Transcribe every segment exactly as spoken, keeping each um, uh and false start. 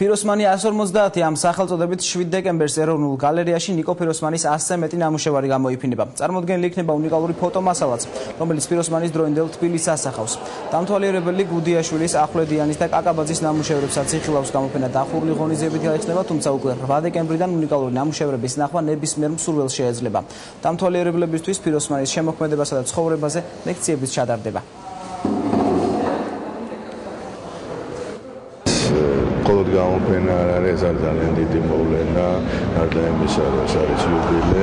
Pirousmani asor mozdaati am სახელწოდებით შვიდ დეკემბერს ეროვნულ გალერეაში ნიკო პიროსმანის ასზე მეტი ნამუშევარი გამოიფინება. Წარმოდგენილი იქნება უნიკალური ფოტომასალაც, რომელიც პიროსმანის დროინდელ თბილისს ასახავს. Დამთვალიერებელი გუდიაშვილის, ახლედიანის და კაკაბაძის ნამუშევრებსაც იხილავს გამოფენა დახურული ღონისძიებით გაიხსნება, თუმცა უკვე რვა დეკემბრიდან უნიკალური ნამუშევრების ნახვა ნებისმიერ მსურველს შეეძლება. დამთვალიერებლებისთვის პიროსმანის შემოქმედებასა და ცხოვრებაზე ლექციებიც ჩატარდება. Გამოფენა არის ძალიან დიდი მოვლენა, გარდა იმისა, რომ არის იუბილე,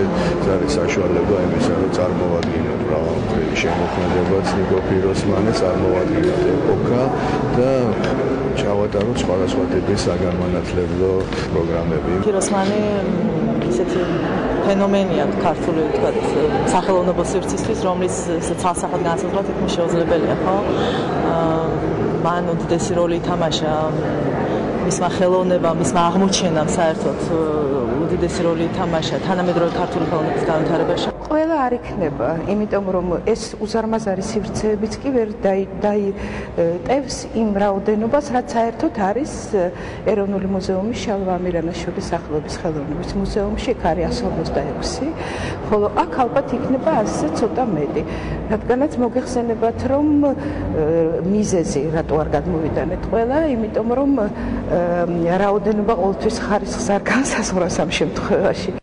არის საშუალება იმისა, რომ წარმოვადგენთ მრავალმხრივ შემოქმედებას ნიკო პიროსმანის, წარმოვადგენთ ეპოქა და ჩავატაროთ სხვადასხვა ტიპის საგანმანათლებლო პროგრამები. პიროსმანი ისეთი ფენომენია ქართული თქვათ სახელოვნებო სივრცისთვის, რომლის ცალსახად განსაზღვრა თითქმის შეუძლებელია, ხო? მან უდიდესი როლი ითამაშა მისმა ხელოვნებამ, მისმა აღმოჩენამ საერთოდ უდიდესი როლი ითამაშა თანამედროვე ქართული ხელოვნების განვითარებაში. Ყველა არ იქნება, იმიტომ რომ ეს უზარმაზარი სივრცეებიც კი ვერ დაიტევს იმ რაოდენობას, რაც საერთოდ არის ეროვნული მუზეუმის შალვა ამირანაშვილის სახელობის ხელოვნების მუზეუმში, იქ არის ათს ოცდაექვსი, ხოლო აქ ალბათ იქნება ასზე ცოტა მეტი, რადგანაც მოგეხსენებათ, რომ მიზეზი რატო არ გადმოვიტანეთ ყველა, იმიტომ რომ რაოდენობა ყოველთვის ხარისხს არ განსაზღვრავს ამ შემთხვევაში.